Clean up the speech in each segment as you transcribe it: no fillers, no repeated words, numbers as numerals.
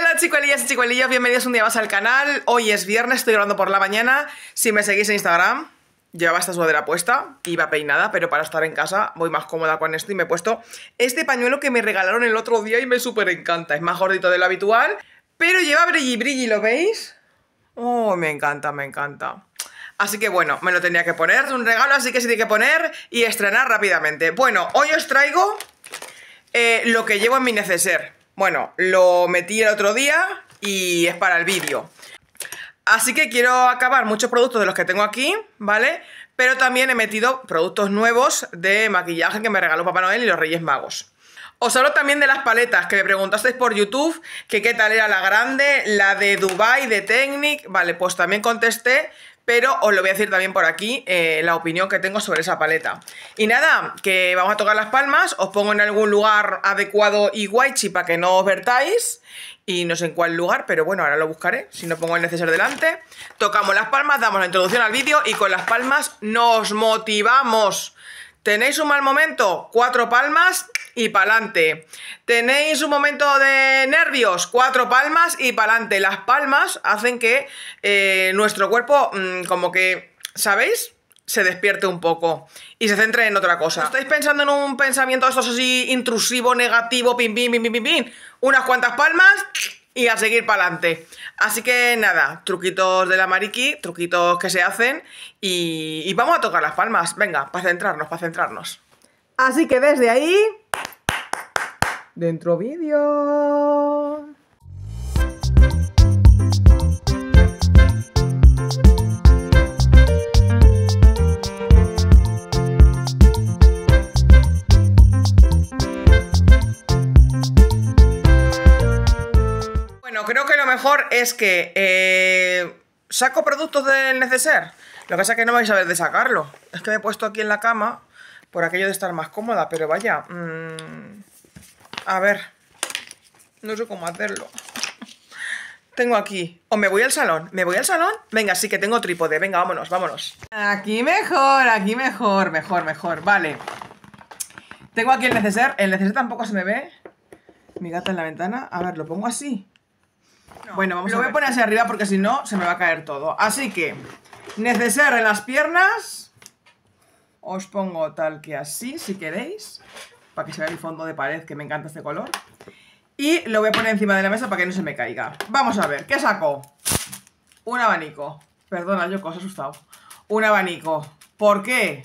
Hola chicuelillas y chicuelillos, bienvenidos un día más al canal. Hoy es viernes, estoy grabando por la mañana. Si me seguís en Instagram, llevaba esta sudadera puesta, iba peinada, pero para estar en casa voy más cómoda con esto y me he puesto este pañuelo que me regalaron el otro día y me súper encanta. Es más gordito de lo habitual, pero lleva brilli brilli, ¿lo veis? Oh, me encanta, me encanta. Así que bueno, me lo tenía que poner, es un regalo, así que se tiene que poner y estrenar rápidamente. Bueno, hoy os traigo lo que llevo en mi neceser. Bueno, lo metí el otro día y es para el vídeo. Así que quiero acabar muchos productos de los que tengo aquí, ¿vale? Pero también he metido productos nuevos de maquillaje que me regaló Papá Noel y los Reyes Magos. Os hablo también de las paletas, que me preguntasteis por YouTube, que qué tal era la grande, la de Dubai, de Technic. Vale, pues también contesté, pero os lo voy a decir también por aquí la opinión que tengo sobre esa paleta. Y nada, que vamos a tocar las palmas, os pongo en algún lugar adecuado y guaychi para que no os vertáis, y no sé en cuál lugar, pero bueno, ahora lo buscaré, si no pongo el neceser delante. Tocamos las palmas, damos la introducción al vídeo y con las palmas nos motivamos. ¿Tenéis un mal momento? 4 palmas y pa'lante. ¿Tenéis un momento de nervios? 4 palmas y pa'lante. Las palmas hacen que nuestro cuerpo, como que, ¿sabéis?, se despierte un poco y se centre en otra cosa. ¿Estáis pensando en un pensamiento de estos así intrusivo, negativo, pim, pim, pim, pim, pim, pim? Unas cuantas palmas y a seguir pa'lante. Así que nada, truquitos de la mariqui, truquitos que se hacen y vamos a tocar las palmas, venga, para centrarnos, para centrarnos. Así que desde ahí, dentro vídeo. Creo que lo mejor es que saco productos del neceser. Lo que pasa es que no vais a ver de sacarlo. Es que me he puesto aquí en la cama por aquello de estar más cómoda, pero vaya. A ver, no sé cómo hacerlo. Tengo aquí, o me voy al salón. ¿Me voy al salón? Venga, sí que tengo trípode. Venga, vámonos, vámonos. Aquí mejor, mejor, mejor. Vale. Tengo aquí el neceser. El neceser tampoco se me ve. Mi gata en la ventana. A ver, lo pongo así. No, bueno, vamos lo voy a poner hacia arriba porque si no se me va a caer todo. Así que, neceser en las piernas. Os pongo tal que así, si queréis, para que se vea mi fondo de pared, que me encanta este color. Y lo voy a poner encima de la mesa para que no se me caiga. Vamos a ver, ¿qué saco? Un abanico. Perdona, yo os he asustado. Un abanico. ¿Por qué?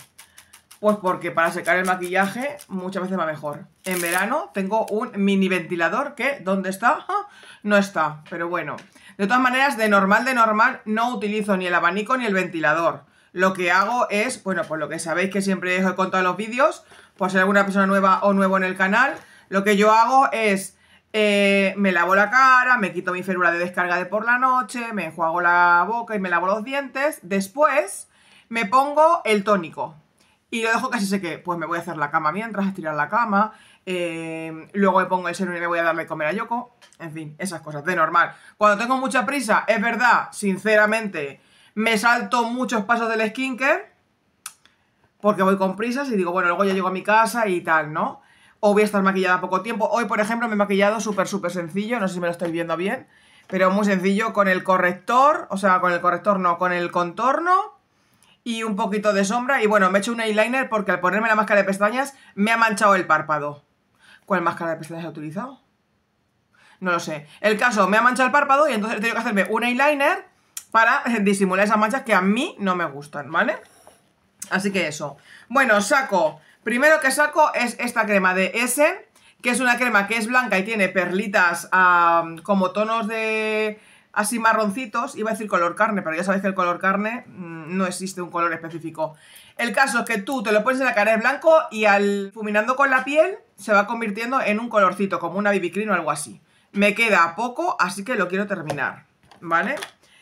Pues porque para secar el maquillaje muchas veces va mejor. En verano tengo un mini ventilador que, ¿dónde está? ¡Ah! No está, pero bueno. De todas maneras, de normal, no utilizo ni el abanico ni el ventilador. Lo que hago es, bueno, pues lo que sabéis que siempre os he contado en los vídeos, por si hay alguna persona nueva o nuevo en el canal, lo que yo hago es, me lavo la cara, me quito mi férula de descarga de por la noche, me enjuago la boca y me lavo los dientes. Después me pongo el tónico. Y lo dejo que se seque, pues me voy a hacer la cama mientras, estirar la cama, luego me pongo el serum y me voy a darle de comer a Yoko, en fin, esas cosas, de normal. Cuando tengo mucha prisa, es verdad, sinceramente, me salto muchos pasos del skincare, porque voy con prisas y digo, bueno, luego ya llego a mi casa y tal, ¿no? O voy a estar maquillada poco tiempo. Hoy, por ejemplo, me he maquillado súper, súper sencillo, no sé si me lo estoy viendo bien, pero muy sencillo, con el corrector, o sea, con el corrector no, con el contorno, y un poquito de sombra, y bueno, me he hecho un eyeliner porque al ponerme la máscara de pestañas me ha manchado el párpado. ¿Cuál máscara de pestañas he utilizado? No lo sé. El caso, me ha manchado el párpado y entonces he tenido que hacerme un eyeliner para disimular esas manchas que a mí no me gustan, ¿vale? Así que eso. Bueno, saco. Primero que saco es esta crema de Essence, que es una crema que es blanca y tiene perlitas como tonos de... así marroncitos, iba a decir color carne, pero ya sabéis que el color carne no existe un color específico. El caso es que tú te lo pones en la cara de blanco y al fuminando con la piel se va convirtiendo en un colorcito, como una BB cream o algo así. Me queda poco, así que lo quiero terminar, ¿vale?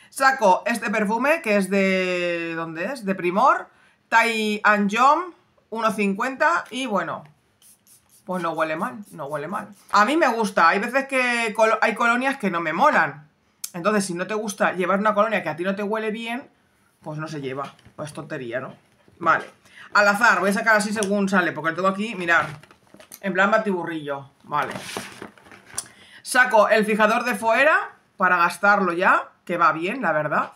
Saco este perfume que es de... ¿dónde es? De Primor, Thai & Jom, 1,50 y bueno... pues no huele mal, no huele mal. A mí me gusta, hay veces que hay colonias que no me molan. Entonces, si no te gusta llevar una colonia que a ti no te huele bien, pues no se lleva. Pues tontería, ¿no? Vale. Al azar, voy a sacar así según sale, porque lo tengo aquí, mirad, en plan batiburrillo. Vale. Saco el fijador de Foera para gastarlo ya, que va bien, la verdad.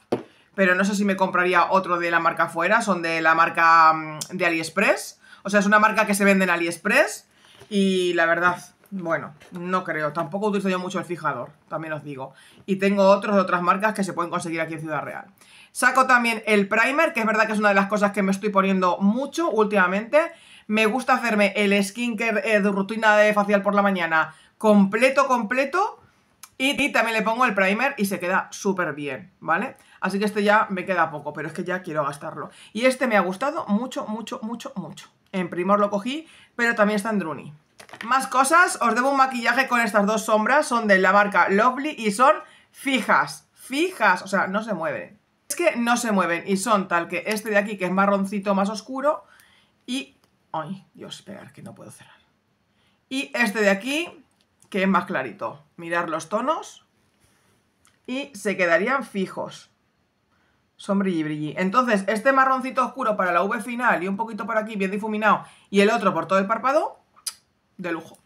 Pero no sé si me compraría otro de la marca Foera. Son de la marca de AliExpress. O sea, es una marca que se vende en AliExpress. Y la verdad, bueno, no creo. Tampoco utilizo yo mucho el fijador, también os digo. Y tengo otros de otras marcas que se pueden conseguir aquí en Ciudad Real. Saco también el primer, que es verdad que es una de las cosas que me estoy poniendo mucho últimamente. Me gusta hacerme el skincare de rutina de facial por la mañana completo, completo. Y también le pongo el primer y se queda súper bien, ¿vale? Así que este ya me queda poco, pero es que ya quiero gastarlo. Y este me ha gustado mucho, mucho, mucho, mucho. En Primor lo cogí, pero también está en Druni. Más cosas, os debo un maquillaje con estas dos sombras. Son de la marca Lovely y son fijas, fijas, o sea, no se mueven. Es que no se mueven y son tal que este de aquí, que es marroncito más oscuro. Y... ay, Dios, esperar que no puedo cerrar. Y este de aquí... que es más clarito, mirar los tonos y se quedarían fijos, son brilli brilli. Entonces este marroncito oscuro para la V final y un poquito por aquí bien difuminado y el otro por todo el párpado, de lujo.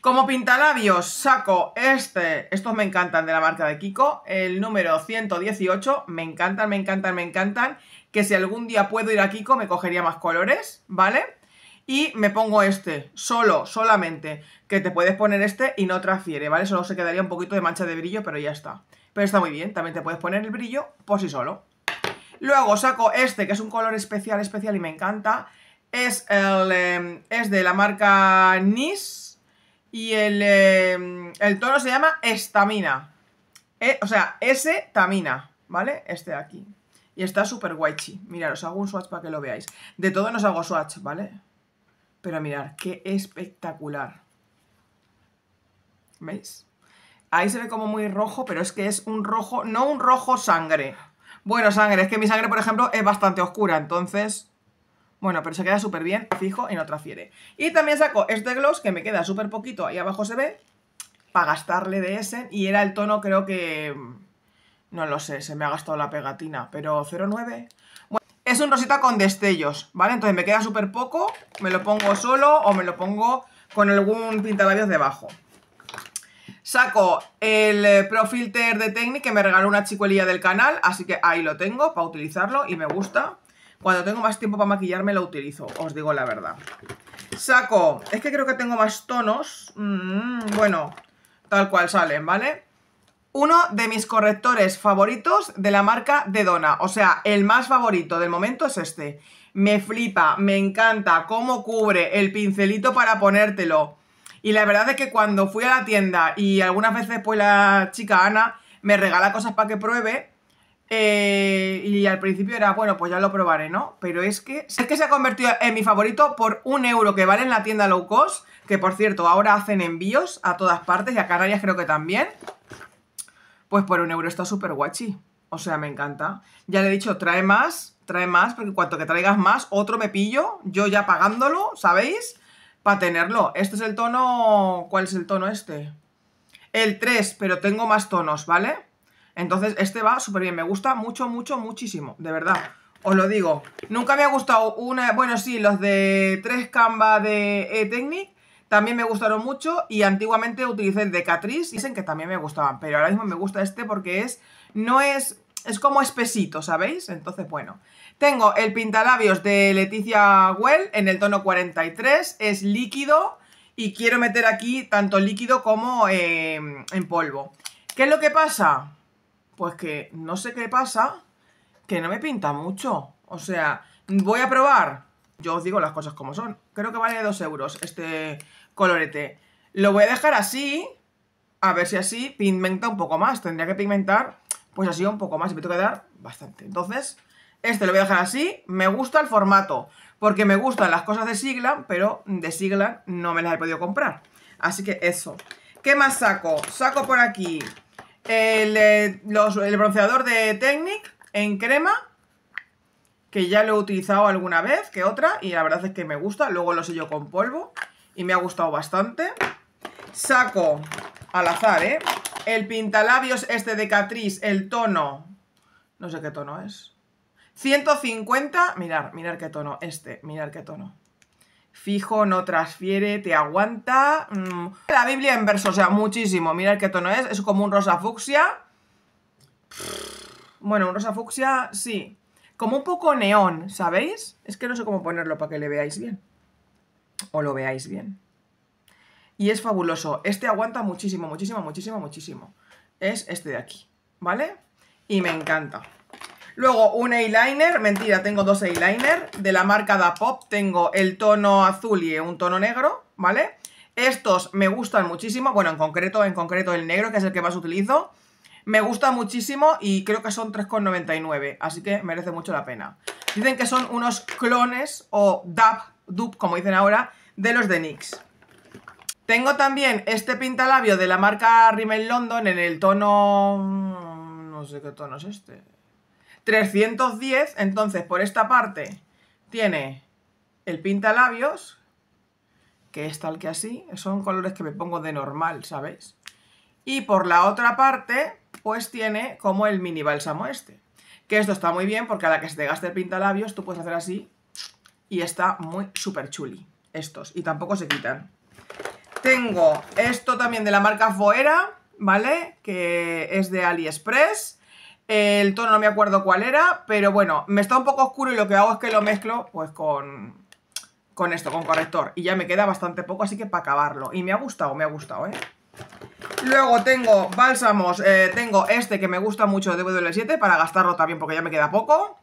Como pintalabios saco este, estos me encantan de la marca de Kiko, el número 118, me encantan, me encantan, me encantan, que si algún día puedo ir a Kiko me cogería más colores, ¿vale? Y me pongo este, solamente, que te puedes poner este y no transfiere, ¿vale? Solo se quedaría un poquito de mancha de brillo, pero ya está. Pero está muy bien, también te puedes poner el brillo por sí solo. Luego saco este, que es un color especial, especial y me encanta. Es de la marca Nis y el tono se llama Estamina. O sea, S-tamina, ¿vale? Este de aquí. Y está súper guaychi. Mirad, os hago un swatch para que lo veáis. De todo no os hago swatch, ¿vale? Pero mirad, qué espectacular. ¿Veis? Ahí se ve como muy rojo, pero es que es un rojo, no un rojo sangre. Bueno, sangre, es que mi sangre, por ejemplo, es bastante oscura, entonces... bueno, pero se queda súper bien, fijo, y no transfiere. Y también saco este gloss, que me queda súper poquito, ahí abajo se ve, para gastarle de Essence, y era el tono, creo que... no lo sé, se me ha gastado la pegatina, pero 0,9... bueno, es un rosita con destellos, ¿vale? Entonces me queda súper poco, me lo pongo solo o me lo pongo con algún pintalabios debajo. Saco el Pro Filter de Technic que me regaló una chicuelilla del canal, así que ahí lo tengo para utilizarlo y me gusta. Cuando tengo más tiempo para maquillarme lo utilizo, os digo la verdad. Saco, es que creo que tengo más tonos, bueno, tal cual salen, ¿vale? Uno de mis correctores favoritos de la marca de Dona, o sea, el más favorito del momento es este. Me flipa, me encanta cómo cubre el pincelito para ponértelo. Y la verdad es que cuando fui a la tienda y algunas veces pues la chica Ana me regala cosas para que pruebe, y al principio era, bueno, pues ya lo probaré, ¿no? Pero es que se ha convertido en mi favorito por 1 euro que vale en la tienda low cost, que por cierto ahora hacen envíos a todas partes y a Canarias creo que también. Pues por 1 euro está súper guachi, o sea, me encanta. Ya le he dicho, trae más, porque en cuanto que traigas más, otro me pillo, yo ya pagándolo, ¿sabéis? Para tenerlo. Este es el tono, ¿cuál es el tono este? El 3, pero tengo más tonos, ¿vale? Entonces este va súper bien, me gusta mucho, mucho, muchísimo, de verdad, os lo digo. Nunca me ha gustado una, bueno, sí, los de 3 Canva de Technic. También me gustaron mucho y antiguamente utilicé el de Catrice y dicen que también me gustaban, pero ahora mismo me gusta este porque es, no es, es como espesito, ¿sabéis? Entonces, bueno. Tengo el pintalabios de Leticia Well en el tono 43, es líquido y quiero meter aquí tanto líquido como en polvo. ¿Qué es lo que pasa? Pues que no sé qué pasa, que no me pinta mucho, o sea, voy a probar. Yo os digo las cosas como son. Creo que vale 2 euros este colorete. Lo voy a dejar así. A ver si así pigmenta un poco más. Tendría que pigmentar, pues así un poco más. Y me tengo que dar bastante. Entonces, este lo voy a dejar así. Me gusta el formato. Porque me gustan las cosas de Siglan, pero de Siglan no me las he podido comprar. Así que eso. ¿Qué más saco? Saco por aquí el bronceador de Technic en crema, que ya lo he utilizado alguna vez que otra y la verdad es que me gusta. Luego lo sello con polvo y me ha gustado bastante. Saco al azar, el pintalabios este de Catrice, el tono, no sé qué tono es, 150, mirad qué tono, este, mirad qué tono, fijo, no transfiere, te aguanta. La Biblia en verso, o sea, muchísimo. Mirad qué tono es como un rosa fucsia. Bueno, un rosa fucsia, sí. Como un poco neón, ¿sabéis? Es que no sé cómo ponerlo para que le veáis bien. O lo veáis bien. Y es fabuloso. Este aguanta muchísimo, muchísimo, muchísimo, muchísimo. Es este de aquí, ¿vale? Y me encanta. Luego un eyeliner, mentira, tengo dos eyeliner de la marca DAPOP. Tengo el tono azul y un tono negro, ¿vale? Estos me gustan muchísimo, bueno, en concreto el negro, que es el que más utilizo. Me gusta muchísimo y creo que son 3,99, así que merece mucho la pena. Dicen que son unos clones o dupe, como dicen ahora, de los de NYX. Tengo también este pintalabio de la marca Rimmel London en el tono... no sé qué tono es este... 310, entonces por esta parte tiene el pintalabios, que es tal que así, son colores que me pongo de normal, ¿sabéis? Y por la otra parte, pues tiene como el mini bálsamo este, que esto está muy bien porque a la que se te gaste el pintalabios tú puedes hacer así y está muy súper chuli estos, y tampoco se quitan. Tengo esto también de la marca Foera, ¿vale? Que es de AliExpress. El tono no me acuerdo cuál era, pero bueno, me está un poco oscuro y lo que hago es que lo mezclo pues con esto, con corrector. Y ya me queda bastante poco, así que para acabarlo. Y me ha gustado, ¿eh? Luego tengo bálsamos, tengo este que me gusta mucho de W7 para gastarlo también porque ya me queda poco.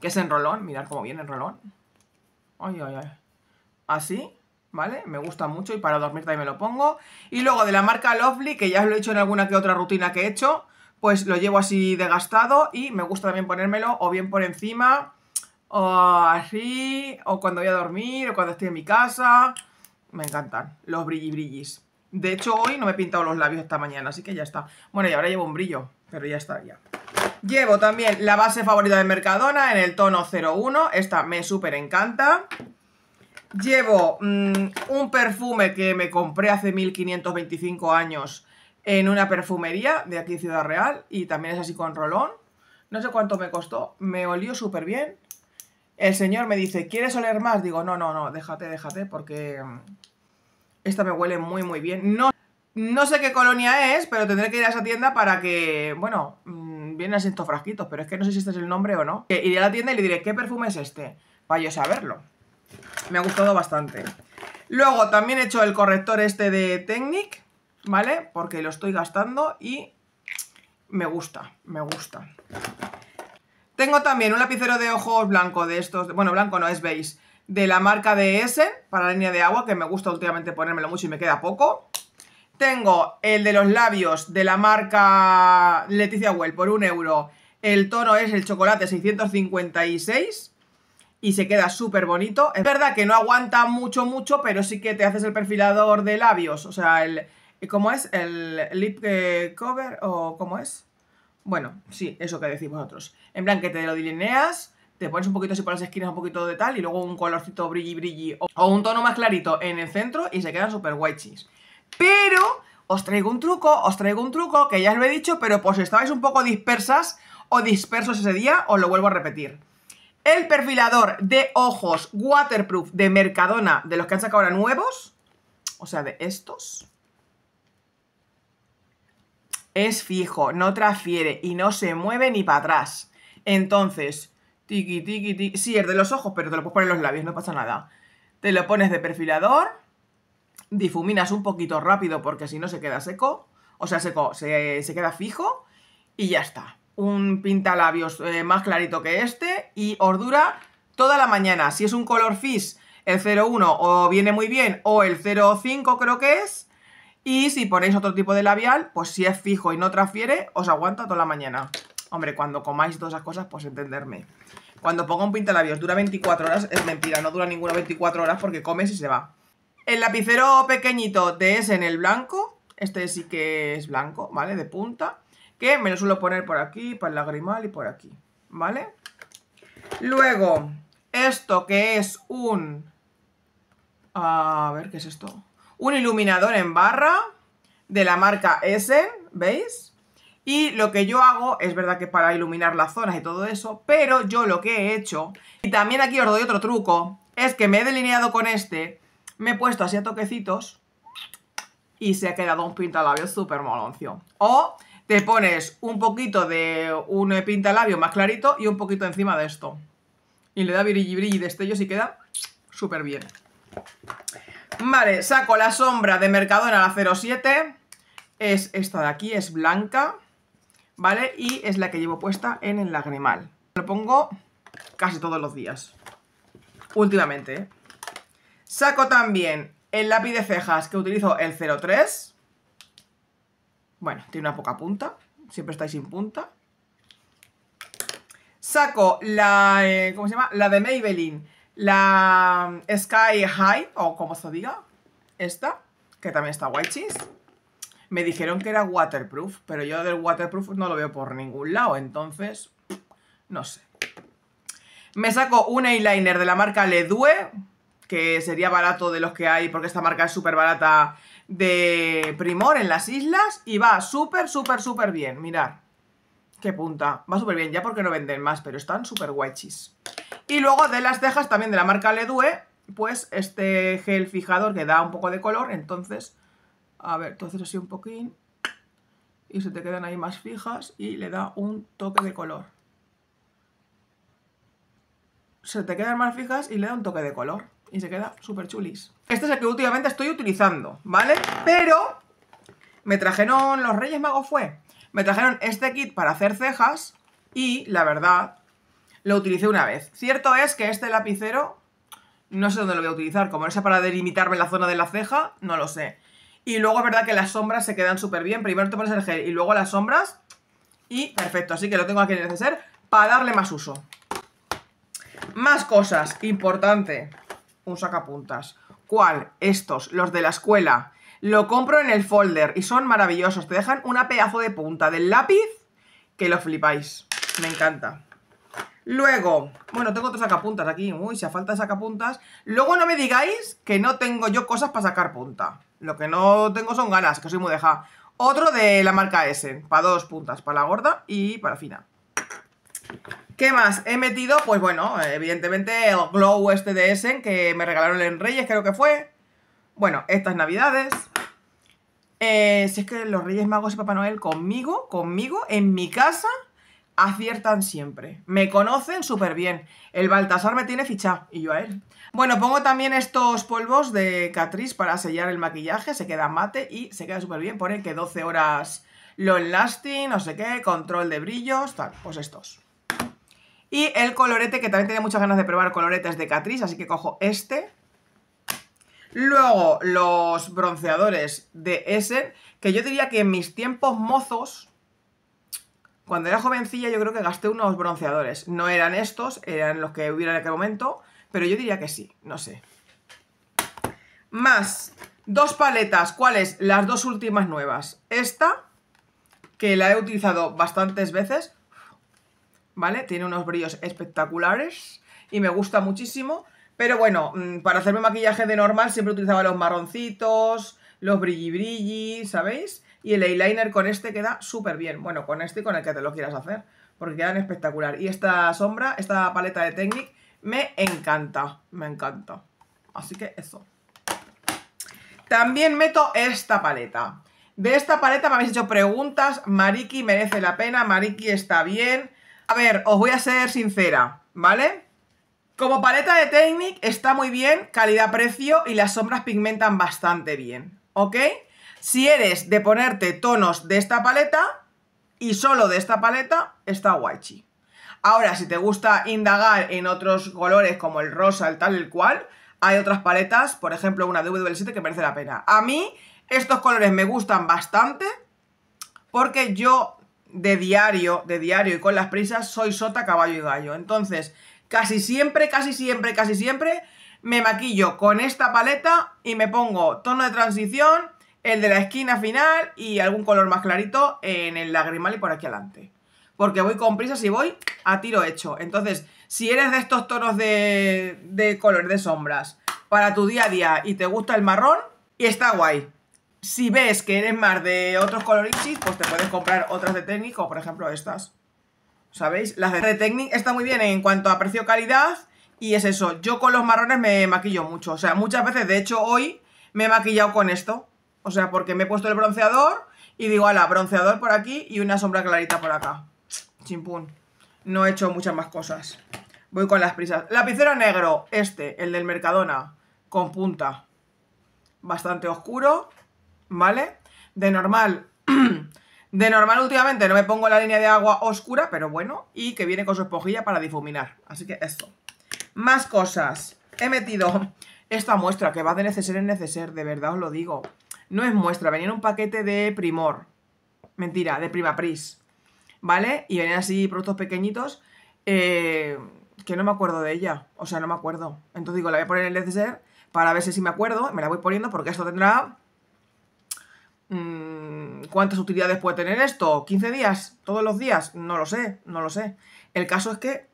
Que es en rolón, mirad cómo viene en rolón. Ay, ay, ay. Así, ¿vale? Me gusta mucho y para dormir también me lo pongo. Y luego de la marca Lovely, que ya os lo he hecho en alguna que otra rutina que he hecho, pues lo llevo así de gastado y me gusta también ponérmelo o bien por encima, o así, o cuando voy a dormir, o cuando estoy en mi casa. Me encantan los brillis. De hecho, hoy no me he pintado los labios esta mañana, así que ya está. Bueno, y ahora llevo un brillo, pero ya está, ya. Llevo también la base favorita de Mercadona en el tono 01. Esta me súper encanta. Llevo un perfume que me compré hace 1525 años en una perfumería de aquí de Ciudad Real, y también es así con rolón. No sé cuánto me costó, me olió súper bien. El señor me dice, ¿quieres oler más? Digo, no, no, no, déjate, porque esta me huele muy, muy bien. No sé qué colonia es, pero tendré que ir a esa tienda para que, bueno, vienen así estos frasquitos, pero es que no sé si este es el nombre o no. Iré a la tienda y le diré, ¿qué perfume es este? Para yo saberlo. Me ha gustado bastante. Luego también he hecho el corrector este de Technic, ¿vale? Porque lo estoy gastando y me gusta, me gusta. Tengo también un lapicero de ojos blanco de estos, bueno, blanco no, es beige, de la marca de Essence para la línea de agua, que me gusta últimamente ponérmelo mucho y me queda poco. Tengo el de los labios de la marca Leticia Well por 1€. El tono es el chocolate 656. Y se queda súper bonito. Es verdad que no aguanta mucho, pero sí que te haces el perfilador de labios. O sea, ¿cómo es? ¿El lip cover o cómo es? Bueno, sí, eso que decís vosotros. En plan que te lo delineas, te pones un poquito así por las esquinas, un poquito de tal, y luego un colorcito brilli o un tono más clarito en el centro y se quedan súper guaychis. Pero os traigo un truco que ya os lo he dicho, pero pues si estabais un poco dispersas o dispersos ese día, os lo vuelvo a repetir. El perfilador de ojos waterproof de Mercadona, de los que han sacado ahora nuevos, o sea, de estos, es fijo, no transfiere y no se mueve ni para atrás. Entonces, tiqui, tiqui, tiqui. Sí, es de los ojos, pero te lo puedes poner en los labios, no pasa nada. Te lo pones de perfilador, difuminas un poquito rápido porque si no se queda seco, o sea, se queda fijo y ya está. Un pintalabios más clarito que este y os dura toda la mañana. Si es un color fish, el 01 o viene muy bien o el 05 creo que es. Y si ponéis otro tipo de labial, pues si es fijo y no transfiere, os aguanta toda la mañana. Hombre, cuando comáis todas esas cosas, pues entenderme. Cuando pongo un pintalabios dura 24 horas, es mentira, no dura ninguna 24 horas porque comes y se va. El lapicero pequeñito de ese en el blanco, este sí que es blanco, ¿vale? De punta. Que me lo suelo poner por aquí, para el lagrimal y por aquí, ¿vale? Luego, esto que es un... a ver, ¿qué es esto? Un iluminador en barra de la marca Essence, ¿veis? Y lo que yo hago, es verdad que para iluminar las zonas y todo eso, pero yo lo que he hecho, y también aquí os doy otro truco, es que me he delineado con este, me he puesto así a toquecitos y se ha quedado un pintalabios súper moloncio. O te pones un poquito de un pintalabio más clarito y un poquito encima de esto y le da brilli brilli destellos y queda súper bien. Vale, saco la sombra de Mercadona, la 07. Es esta de aquí, es blanca, ¿vale? Y es la que llevo puesta en el lagrimal. Lo pongo casi todos los días últimamente, ¿eh? Saco también el lápiz de cejas, que utilizo el 03. Bueno, tiene una poca punta, siempre estáis sin punta. Saco la, ¿cómo se llama? La de Maybelline, la Sky High, o como se diga, esta, que también está guay chis. Me dijeron que era waterproof, pero yo del waterproof no lo veo por ningún lado, entonces, no sé. Me saco un eyeliner de la marca Ledue, que sería barato de los que hay, porque esta marca es súper barata, de Primor en las islas, y va súper, súper, súper bien. Mirad, qué punta, va súper bien, ya porque no venden más, pero están súper guachis. Y luego de las cejas, también de la marca Ledue, pues este gel fijador que da un poco de color, entonces... A ver, tú haces así un poquín y se te quedan ahí más fijas y le da un toque de color. Se te quedan más fijas y le da un toque de color y se queda súper chulis. Este es el que últimamente estoy utilizando, ¿vale? Pero me trajeron, los Reyes Magos fue, me trajeron este kit para hacer cejas y la verdad lo utilicé una vez. Cierto es que este lapicero no sé dónde lo voy a utilizar, como no sea para delimitarme la zona de la ceja, no lo sé. Y luego es verdad que las sombras se quedan súper bien. Primero te pones el gel y luego las sombras. Y perfecto, así que lo tengo aquí en el neceser para darle más uso. Más cosas, importante. Un sacapuntas. ¿Cuál? Estos, los de la escuela. Lo compro en el folder y son maravillosos. Te dejan una pedazo de punta del lápiz que lo flipáis. Me encanta. Luego, bueno, tengo otros sacapuntas aquí. Uy, si a falta de sacapuntas. Luego no me digáis que no tengo yo cosas para sacar punta. Lo que no tengo son ganas, que soy muy deja. Otro de la marca Essence, para dos puntas, para la gorda y para fina. ¿Qué más he metido? Pues bueno, evidentemente el glow este de Essence que me regalaron en Reyes, creo que fue. Bueno, estas navidades. Si es que los Reyes Magos y Papá Noel conmigo, en mi casa, aciertan siempre. Me conocen súper bien. El Baltasar me tiene fichado y yo a él. Bueno, pongo también estos polvos de Catrice para sellar el maquillaje. Se queda mate y se queda súper bien. Pone que 12 horas long lasting, no sé qué, control de brillos, tal. Pues estos. Y el colorete, que también tenía muchas ganas de probar coloretes de Catrice, así que cojo este. Luego los bronceadores de Essence, que yo diría que en mis tiempos mozos... Cuando era jovencilla yo creo que gasté unos bronceadores. No eran estos, eran los que hubiera en aquel momento, pero yo diría que sí, no sé. Más, dos paletas, ¿cuáles? Las dos últimas nuevas. Esta, que la he utilizado bastantes veces, ¿vale? Tiene unos brillos espectaculares y me gusta muchísimo. Pero bueno, para hacerme maquillaje de normal siempre utilizaba los marroncitos, los brilli brilli, ¿sabéis? Y el eyeliner con este queda súper bien. Bueno, con este y con el que te lo quieras hacer, porque quedan espectacular. Y esta sombra, esta paleta de Technic, me encanta. Me encanta. Así que eso. También meto esta paleta. De esta paleta me habéis hecho preguntas. Mariki merece la pena. Mariki está bien. A ver, os voy a ser sincera, ¿vale? Como paleta de Technic está muy bien. Calidad-precio y las sombras pigmentan bastante bien. ¿Ok? Si eres de ponerte tonos de esta paleta y solo de esta paleta, está guachi. Ahora, si te gusta indagar en otros colores como el rosa, el tal, el cual, hay otras paletas, por ejemplo una de W7 que merece la pena. A mí estos colores me gustan bastante porque yo de diario y con las prisas soy sota, caballo y gallo. Entonces, casi siempre me maquillo con esta paleta y me pongo tono de transición, el de la esquina final y algún color más clarito en el lagrimal y por aquí adelante. Porque voy con prisas y voy a tiro hecho. Entonces, si eres de estos tonos de color de sombras para tu día a día y te gusta el marrón, y está guay. Si ves que eres más de otros colorichis, pues te puedes comprar otras de Technic, o por ejemplo estas. ¿Sabéis? Las de Technic están muy bien en cuanto a precio-calidad Y es eso, yo con los marrones me maquillo mucho. O sea, muchas veces, de hecho hoy me he maquillado con esto. O sea, porque me he puesto el bronceador y digo, ala, bronceador por aquí y una sombra clarita por acá. Chimpún. No he hecho muchas más cosas. Voy con las prisas. Lapicero negro, este, el del Mercadona, con punta. Bastante oscuro, ¿vale? De normal... De normal últimamente no me pongo la línea de agua oscura, pero bueno, y que viene con su esponjilla para difuminar, así que eso. Más cosas, he metido esta muestra que va de neceser en neceser, de verdad os lo digo. No es muestra, venía en un paquete de Primor, mentira, de Primapris, ¿vale? Y venían así productos pequeñitos, que no me acuerdo de ella, o sea, no me acuerdo. Entonces digo, la voy a poner en el neceser para ver si me acuerdo, me la voy poniendo porque esto tendrá... ¿Cuántas utilidades puede tener esto? ¿15 días? ¿Todos los días? No lo sé, no lo sé. El caso es que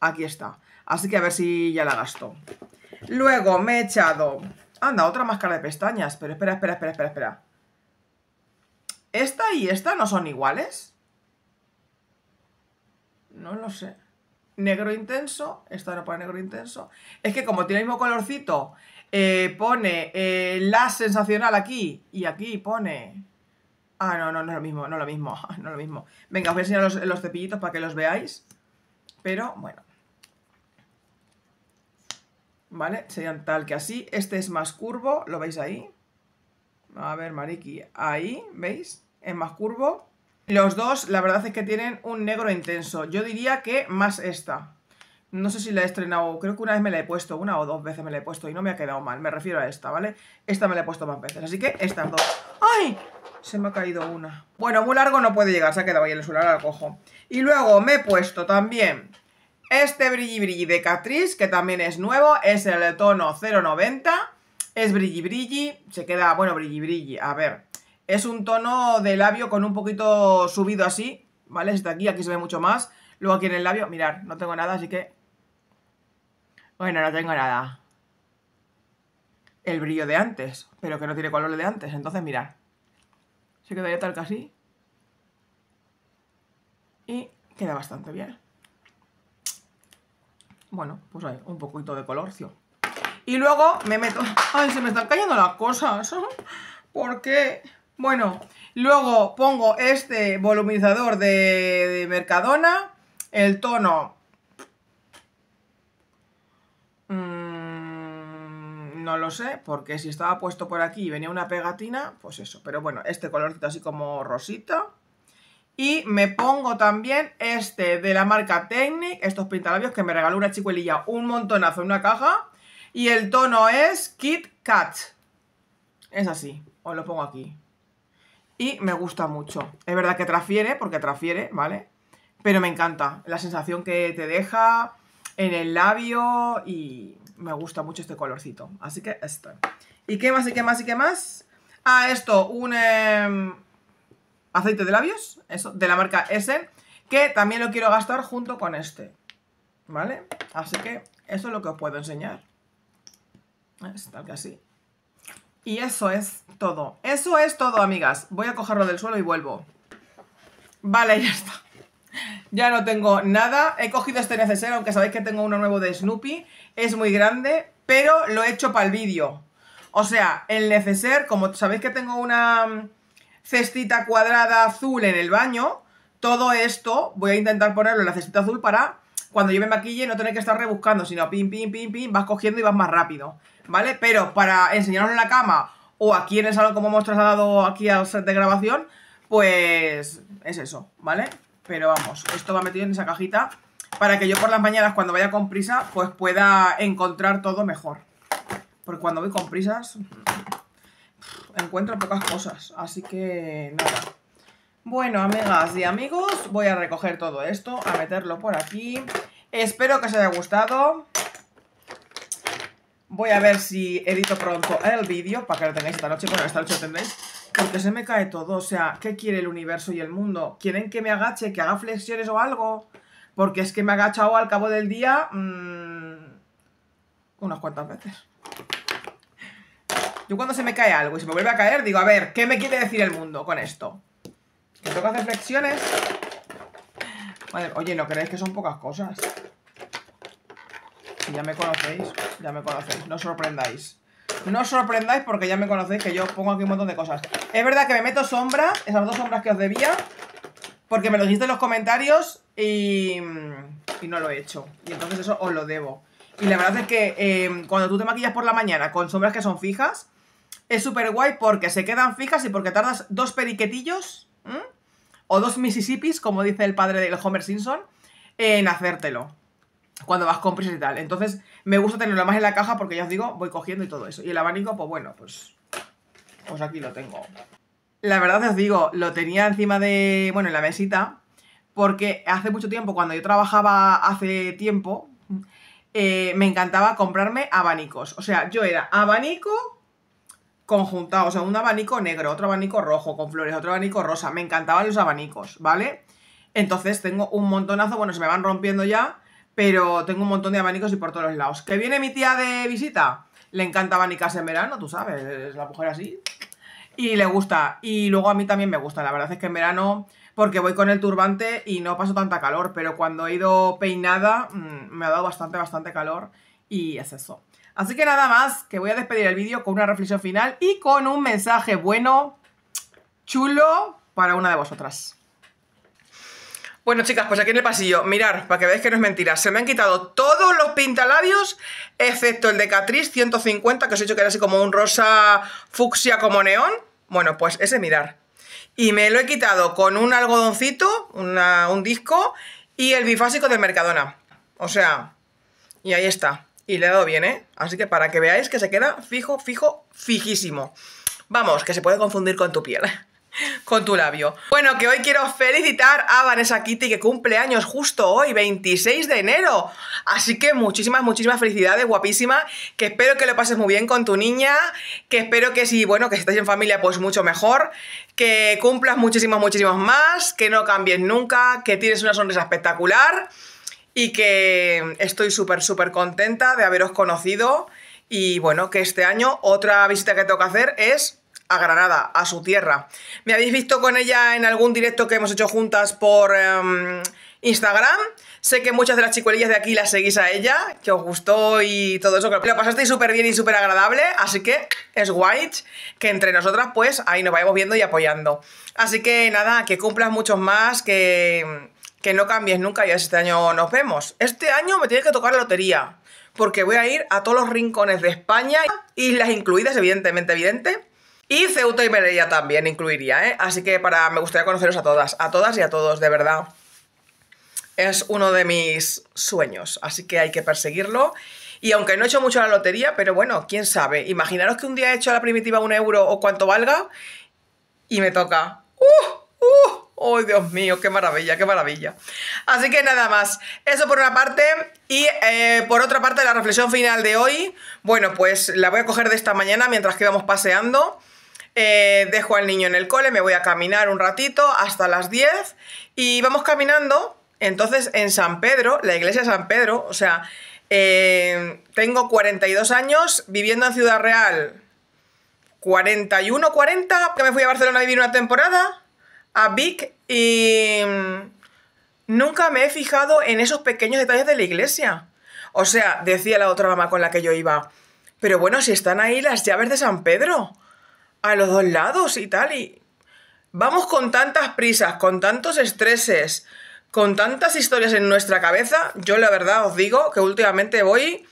aquí está. Así que a ver si ya la gasto. Luego me he echado... Anda, otra máscara de pestañas. Pero espera. ¿Esta y esta no son iguales? No lo sé. Negro intenso. Esta no pone negro intenso. Es que como tiene el mismo colorcito... pone la sensacional aquí y aquí pone... Ah, no es lo mismo, no es lo mismo. Venga, os voy a enseñar los cepillitos para que los veáis. Pero, bueno. Vale, serían tal que así. Este es más curvo, ¿lo veis ahí? A ver, Mariki, ahí, ¿veis? Es más curvo. Los dos, la verdad es que tienen un negro intenso. Yo diría que más esta. No sé si la he estrenado, creo que una vez me la he puesto, una o dos veces me la he puesto y no me ha quedado mal. Me refiero a esta, ¿vale? Esta me la he puesto más veces, así que estas dos. ¡Ay! Se me ha caído una. Bueno, muy largo no puede llegar, se ha quedado ahí en el suelo, ahora la cojo. Y luego me he puesto también este brilli brilli de Catrice, que también es nuevo, es el tono 090. Es brilli brilli, se queda, bueno, brilli brilli, a ver. Es un tono de labio con un poquito subido así, ¿vale? Este de aquí, aquí se ve mucho más. Luego aquí en el labio, mirad, no tengo nada, así que... Bueno, no tengo nada. El brillo de antes, pero que no tiene color de antes. Entonces, mirad. Se quedaría tal que así. Y queda bastante bien. Bueno, pues hay un poquito de colorcio. Y luego me meto... ¡Ay, se me están cayendo las cosas! ¿Por qué? Bueno, luego pongo este volumizador de Mercadona. El tono... no lo sé, porque si estaba puesto por aquí y venía una pegatina, pues eso. Pero bueno, este colorcito así como rosita. Y me pongo también este de la marca Technic, estos pintalabios que me regaló una chicuelilla un montonazo en una caja. Y el tono es Kit Kat. Es así, os lo pongo aquí. Y me gusta mucho. Es verdad que transfiere, porque transfiere, ¿vale? Pero me encanta la sensación que te deja en el labio y... Me gusta mucho este colorcito, así que esto. ¿Y qué más, y qué más? Ah, esto, un aceite de labios, eso, de la marca Essence, que también lo quiero gastar junto con este, ¿vale? Así que eso es lo que os puedo enseñar. Es tal que así. Y eso es todo. Eso es todo, amigas. Voy a cogerlo del suelo y vuelvo. Vale, ya está. Ya no tengo nada. He cogido este neceser, aunque sabéis que tengo uno nuevo de Snoopy. Es muy grande, pero lo he hecho para el vídeo. O sea, el neceser, como sabéis que tengo una cestita cuadrada azul en el baño, todo esto voy a intentar ponerlo en la cestita azul para cuando yo me maquille no tener que estar rebuscando, sino pim, pim, pim, pim, vas cogiendo y vas más rápido, ¿vale? Pero para enseñaros en la cama o aquí en el salón, como hemos trasladado aquí al set de grabación, pues es eso, ¿vale? Pero vamos, esto va metido en esa cajita para que yo por las mañanas cuando vaya con prisa pues pueda encontrar todo mejor. Porque cuando voy con prisas encuentro pocas cosas, así que nada. Bueno, amigas y amigos, voy a recoger todo esto, a meterlo por aquí. Espero que os haya gustado. Voy a ver si edito pronto el vídeo para que lo tengáis esta noche. Bueno, esta noche lo tendréis. Porque se me cae todo, o sea, ¿qué quiere el universo y el mundo? ¿Quieren que me agache, que haga flexiones o algo? Porque es que me he agachado al cabo del día unas cuantas veces. Yo cuando se me cae algo y se me vuelve a caer, digo, a ver, ¿qué me quiere decir el mundo con esto? ¿Que tengo que hacer flexiones? Madre, oye, ¿no creéis que son pocas cosas? ya me conocéis, no os sorprendáis. No os sorprendáis porque ya me conocéis, que yo pongo aquí un montón de cosas. Es verdad que me meto sombra, esas dos sombras que os debía, porque me lo dijiste en los comentarios y no lo he hecho. Y entonces eso os lo debo. Y la verdad es que cuando tú te maquillas por la mañana con sombras que son fijas, es súper guay porque se quedan fijas y porque tardas dos periquetillos, ¿m? O dos Mississippis, como dice el padre de Homer Simpson, en hacértelo. Cuando vas con prisas y tal. Entonces me gusta tenerlo más en la caja porque ya os digo, voy cogiendo y todo eso. Y el abanico, pues bueno, pues aquí lo tengo. La verdad os digo, lo tenía encima de, bueno, en la mesita, porque hace mucho tiempo, cuando yo trabajaba hace tiempo, me encantaba comprarme abanicos. O sea, yo era abanico conjuntado, o sea, un abanico negro, otro abanico rojo con flores, otro abanico rosa. Me encantaban los abanicos, ¿vale? Entonces tengo un montonazo, bueno, se me van rompiendo ya, pero tengo un montón de abanicos y por todos los lados. ¿Que viene mi tía de visita? Le encanta abanicarse en verano, tú sabes, es la mujer así. Y le gusta, y luego a mí también me gusta. La verdad es que en verano, porque voy con el turbante y no paso tanta calor, pero cuando he ido peinada, me ha dado bastante calor. Y es eso. Así que nada más, que voy a despedir el vídeo con una reflexión final y con un mensaje bueno, chulo, para una de vosotras. Bueno, chicas, pues aquí en el pasillo, mirad, para que veáis que no es mentira, se me han quitado todos los pintalabios, excepto el de Catrice 150, que os he dicho que era así como un rosa fucsia como neón. Bueno, pues ese, mirad. Y me lo he quitado con un algodoncito, un disco, y el bifásico de Mercadona. O sea, y ahí está. Y le he dado bien, ¿eh? Así que para que veáis que se queda fijo, fijo, fijísimo. Vamos, que se puede confundir con tu piel, con tu labio. Bueno, que hoy quiero felicitar a Vanessa Kitty, que cumple años justo hoy, 26 de enero. Así que muchísimas felicidades, guapísima. Que espero que lo pases muy bien con tu niña. Que espero que si, bueno, que si estáis en familia, pues mucho mejor. Que cumplas muchísimos más. Que no cambies nunca. Que tienes una sonrisa espectacular. Y que estoy súper contenta de haberos conocido. Y bueno, que este año otra visita que tengo que hacer es a Granada, a su tierra. Me habéis visto con ella en algún directo que hemos hecho juntas por Instagram. Sé que muchas de las chicuelillas de aquí las seguís a ella, que os gustó y todo eso, que lo pasasteis súper bien y súper agradable. Así que es guay que entre nosotras pues ahí nos vayamos viendo y apoyando. Así que nada, que cumplas muchos más, que no cambies nunca y este año nos vemos. Este año me tiene que tocar la lotería, porque voy a ir a todos los rincones de España, islas incluidas, evidente. Y Ceuta y Melilla también incluiría, ¿eh? Así que me gustaría conoceros a todas y a todos, de verdad. Es uno de mis sueños, así que hay que perseguirlo. Y aunque no he hecho mucho la lotería, pero bueno, quién sabe. Imaginaros que un día he hecho a la primitiva €1 o cuanto valga y me toca. ¡Oh, Dios mío! ¡Qué maravilla, qué maravilla! Así que nada más. Eso por una parte. Y por otra parte, la reflexión final de hoy, bueno, pues la voy a coger de esta mañana mientras que íbamos paseando. Dejo al niño en el cole, me voy a caminar un ratito hasta las 10 y vamos caminando entonces en San Pedro, la iglesia de San Pedro. O sea, tengo 42 años viviendo en Ciudad Real, 41, 40, que me fui a Barcelona a vivir una temporada a Vic, y nunca me he fijado en esos pequeños detalles de la iglesia. O sea, decía la otra mamá con la que yo iba, pero bueno, si están ahí las llaves de San Pedro a los dos lados y tal, y vamos con tantas prisas, con tantos estreses, con tantas historias en nuestra cabeza. Yo la verdad os digo que últimamente voy,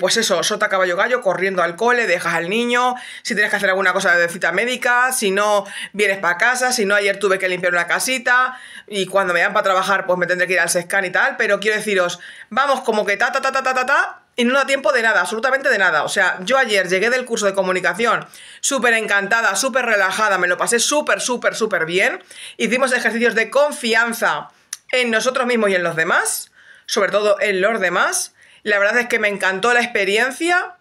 pues eso, sota caballo gallo, corriendo al cole, dejas al niño, si tienes que hacer alguna cosa de cita médica, si no vienes para casa, si no ayer tuve que limpiar una casita, y cuando me dan para trabajar pues me tendré que ir al SESCAN y tal, pero quiero deciros, vamos como que ta, y no da tiempo de nada, absolutamente de nada. O sea, yo ayer llegué del curso de comunicación súper encantada, súper relajada, me lo pasé súper bien. Hicimos ejercicios de confianza en nosotros mismos y en los demás, sobre todo en los demás. La verdad es que me encantó la experiencia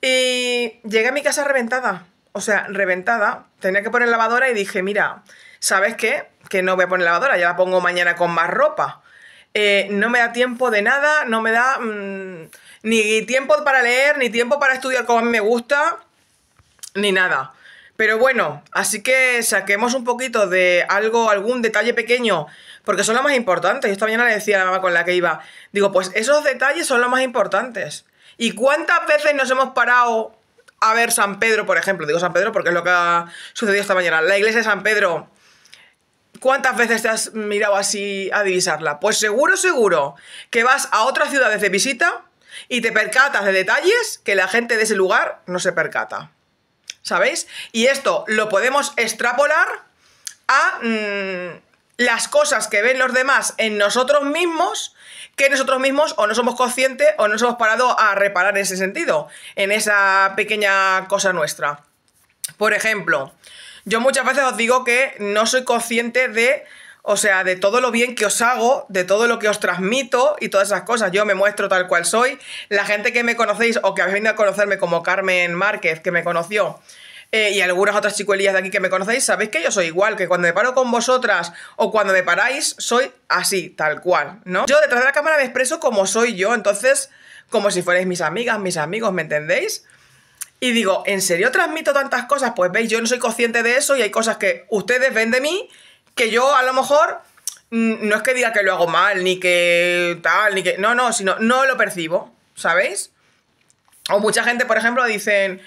y llegué a mi casa reventada. O sea, reventada. Tenía que poner lavadora y dije, mira, ¿sabes qué? Que no voy a poner lavadora, ya la pongo mañana con más ropa. No me da tiempo de nada, no me da ni tiempo para leer, ni tiempo para estudiar como a mí me gusta, ni nada. Pero bueno, así que saquemos un poquito de algo, algún detalle pequeño, porque son los más importantes. Yo esta mañana le decía a la mamá con la que iba, digo, pues esos detalles son los más importantes. ¿Y cuántas veces nos hemos parado a ver San Pedro, por ejemplo? Digo San Pedro porque es lo que ha sucedido esta mañana. La iglesia de San Pedro, ¿cuántas veces te has mirado así a divisarla? Pues seguro, seguro que vas a otras ciudades de visita y te percatas de detalles que la gente de ese lugar no se percata. ¿Sabéis? Y esto lo podemos extrapolar a las cosas que ven los demás en nosotros mismos, que nosotros mismos o no somos conscientes o no nos hemos parado a reparar en ese sentido, en esa pequeña cosa nuestra. Por ejemplo, yo muchas veces os digo que no soy consciente de, o sea, de todo lo bien que os hago, de todo lo que os transmito y todas esas cosas. Yo me muestro tal cual soy. La gente que me conocéis o que habéis venido a conocerme, como Carmen Márquez, que me conoció, y algunas otras chicuelillas de aquí que me conocéis, sabéis que yo soy igual, que cuando me paro con vosotras o cuando me paráis, soy así, tal cual, ¿no? Yo detrás de la cámara me expreso como soy yo, entonces, como si fuerais mis amigas, mis amigos, ¿me entendéis? Y digo, ¿en serio transmito tantas cosas? Pues veis, yo no soy consciente de eso y hay cosas que ustedes ven de mí que yo a lo mejor, no es que diga que lo hago mal, ni que tal, ni que... No, no, sino no lo percibo, ¿sabéis? O mucha gente, por ejemplo, dicen,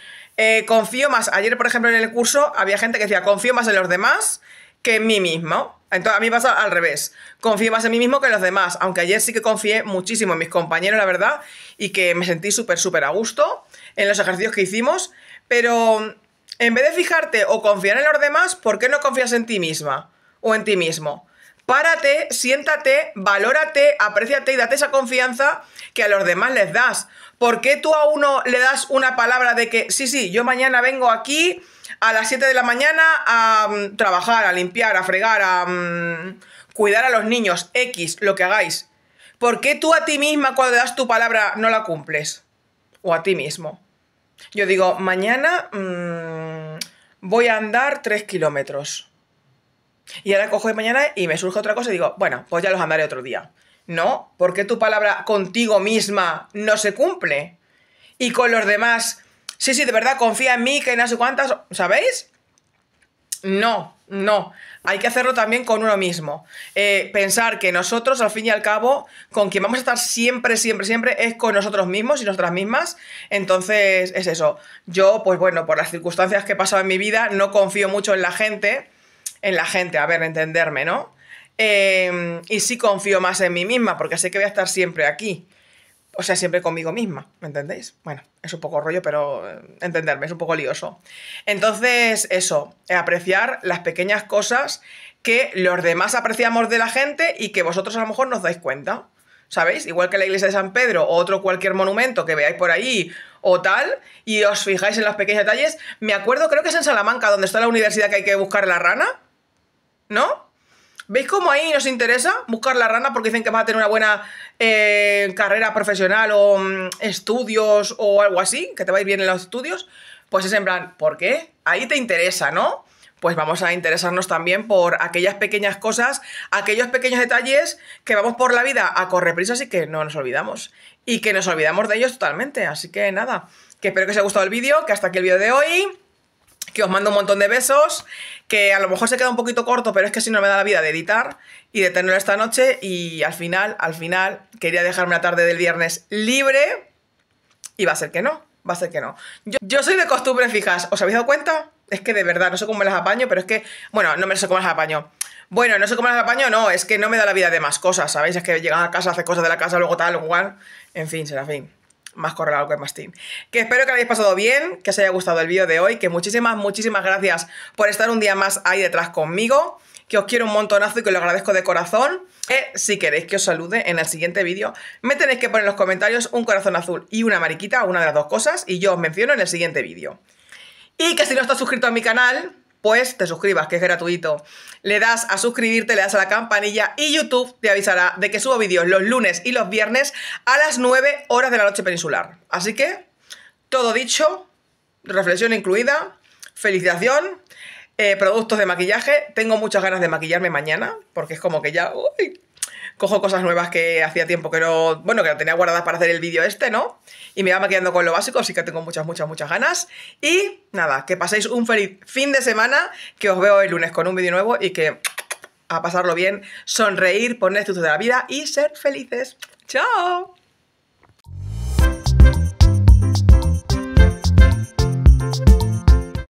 confío más. Ayer, por ejemplo, en el curso había gente que decía, confío más en los demás que en mí mismo. Entonces a mí pasa al revés, confío más en mí mismo que en los demás. Aunque ayer sí que confié muchísimo en mis compañeros, la verdad, y que me sentí súper, súper a gusto en los ejercicios que hicimos. Pero en vez de fijarte o confiar en los demás, ¿por qué no confías en ti misma? O en ti mismo. Párate, siéntate, valórate, apréciate y date esa confianza que a los demás les das. ¿Por qué tú a uno le das una palabra de que sí, sí, yo mañana vengo aquí a las 7 de la mañana a trabajar, a limpiar, a fregar, a cuidar a los niños, X, lo que hagáis? ¿Por qué tú a ti misma cuando le das tu palabra no la cumples? O a ti mismo. Yo digo, mañana voy a andar 3 kilómetros. Y ahora cojo de mañana y me surge otra cosa y digo, bueno, pues ya los andaré otro día. No, porque tu palabra contigo misma no se cumple. Y con los demás, sí, sí, de verdad, confía en mí, que no sé cuántas, ¿sabéis? No, no, hay que hacerlo también con uno mismo. Pensar que nosotros, al fin y al cabo, con quien vamos a estar siempre, siempre, siempre es con nosotros mismos y nosotras mismas. Entonces, es eso. Yo, pues bueno, por las circunstancias que he pasado en mi vida, no confío mucho en la gente... a ver, entenderme, ¿no? Y sí confío más en mí misma, porque sé que voy a estar siempre aquí. O sea, siempre conmigo misma, ¿me entendéis? Bueno, es un poco rollo, pero entenderme, es un poco lioso. Entonces, eso, apreciar las pequeñas cosas que los demás apreciamos de la gente y que vosotros a lo mejor no os dais cuenta, ¿sabéis? Igual que la iglesia de San Pedro o otro cualquier monumento que veáis por ahí o tal, y os fijáis en los pequeños detalles. Me acuerdo, creo que es en Salamanca, donde está la universidad que hay que buscar la rana, ¿no? ¿Veis cómo ahí nos interesa buscar la rana? Porque dicen que vas a tener una buena carrera profesional o estudios o algo así, que te va a ir bien en los estudios. Pues es en plan, ¿por qué? Ahí te interesa, ¿no? Pues vamos a interesarnos también por aquellas pequeñas cosas, aquellos pequeños detalles que vamos por la vida a correprisas y que no nos olvidamos. Y que nos olvidamos de ellos totalmente. Así que nada, que espero que os haya gustado el vídeo, que hasta aquí el vídeo de hoy... que os mando un montón de besos, que a lo mejor se queda un poquito corto, pero es que si no me da la vida de editar y de tenerlo esta noche, y al final, quería dejarme la tarde del viernes libre, y va a ser que no, Yo soy de costumbres fijas, ¿os habéis dado cuenta? Es que de verdad, no sé cómo me las apaño, pero es que, bueno, no me sé cómo las apaño. Bueno, no sé cómo las apaño, no, es que no me da la vida de más cosas, ¿sabéis? Es que llegas a casa, haces cosas de la casa, luego tal, luego cual, en fin, será fin. Más correlado que más team. Que espero que lo hayáis pasado bien, que os haya gustado el vídeo de hoy, que muchísimas, muchísimas gracias por estar un día más ahí detrás conmigo, que os quiero un montonazo y que lo agradezco de corazón. Si queréis que os salude en el siguiente vídeo, me tenéis que poner en los comentarios un corazón azul y una mariquita, una de las dos cosas, y yo os menciono en el siguiente vídeo. Y que si no estás suscrito a mi canal, pues te suscribas, que es gratuito. Le das a suscribirte, le das a la campanilla y YouTube te avisará de que subo vídeos los lunes y los viernes a las 9 horas de la noche peninsular. Así que, todo dicho, reflexión incluida, felicitación, productos de maquillaje. Tengo muchas ganas de maquillarme mañana, porque es como que ya... ¡Uy! cojo cosas nuevas que hacía tiempo que no... Bueno, que no tenía guardadas para hacer el vídeo este, ¿no? Y me va maquillando con lo básico, así que tengo muchas ganas. Y nada, que paséis un feliz fin de semana, que os veo el lunes con un vídeo nuevo y que a pasarlo bien, sonreír, poner el susto de la vida y ser felices. ¡Chao!